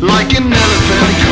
like an elephant.